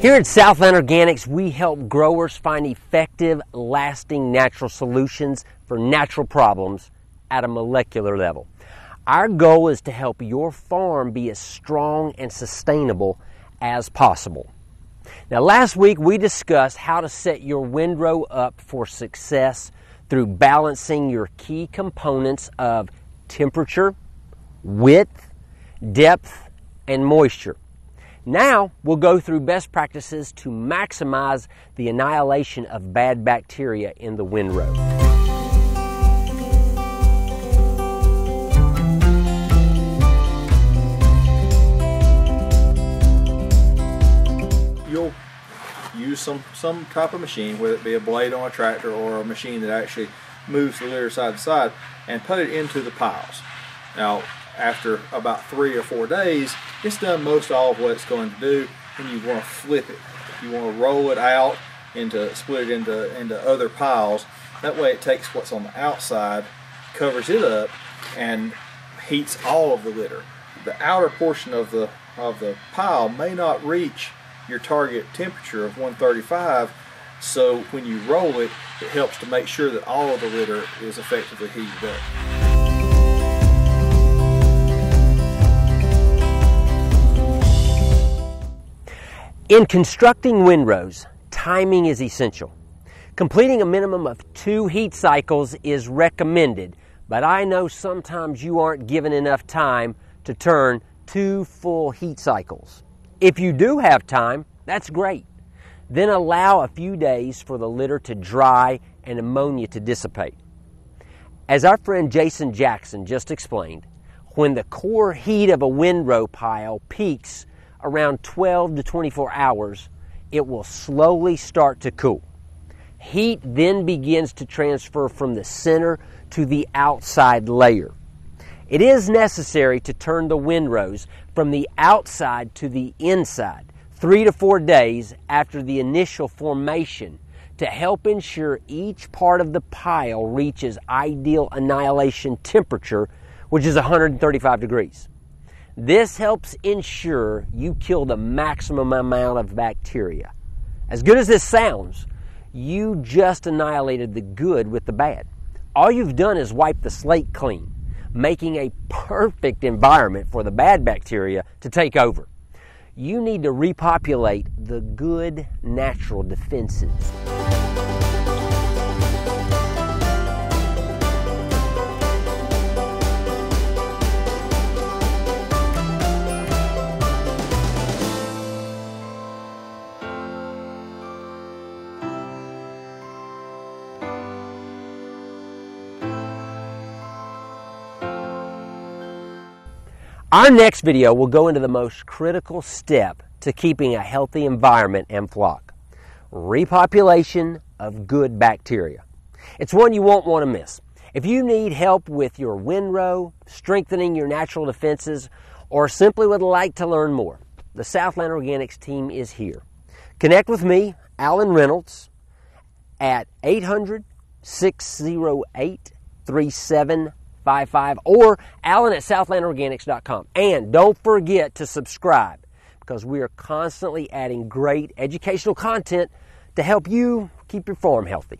Here at Southland Organics, we help growers find effective, lasting natural solutions for natural problems at a molecular level. Our goal is to help your farm be as strong and sustainable as possible. Now, last week we discussed how to set your windrow up for success through balancing your key components of temperature, width, depth, and moisture. Now we'll go through best practices to maximize the annihilation of bad bacteria in the windrow. You'll use some type of machine, whether it be a blade on a tractor or a machine that actually moves the litter side to side, and put it into the piles. Now, after about 3 or 4 days, it's done most all of what it's going to do, and you want to flip it. You want to roll it out, split it into other piles. That way it takes what's on the outside, covers it up, and heats all of the litter. The outer portion of the pile may not reach your target temperature of 135, so when you roll it, it helps to make sure that all of the litter is effectively heated up. In constructing windrows, timing is essential. Completing a minimum of 2 heat cycles is recommended, but I know sometimes you aren't given enough time to turn 2 full heat cycles. If you do have time, that's great. Then allow a few days for the litter to dry and ammonia to dissipate. As our friend Jason Jackson just explained, when the core heat of a windrow pile peaks around 12 to 24 hours, it will slowly start to cool. Heat then begins to transfer from the center to the outside layer. It is necessary to turn the windrows from the outside to the inside 3 to 4 days after the initial formation to help ensure each part of the pile reaches ideal annihilation temperature, which is 135 degrees. This helps ensure you kill the maximum amount of bacteria. As good as this sounds, you just annihilated the good with the bad. All you've done is wipe the slate clean, making a perfect environment for the bad bacteria to take over. You need to repopulate the good natural defenses. Our next video will go into the most critical step to keeping a healthy environment and flock: repopulation of good bacteria. It's one you won't want to miss. If you need help with your windrow, strengthening your natural defenses, or simply would like to learn more, the Southland Organics team is here. Connect with me, Alan Reynolds, at 800-608-3755 or alan@southlandorganics.com. And don't forget to subscribe, because we are constantly adding great educational content to help you keep your farm healthy.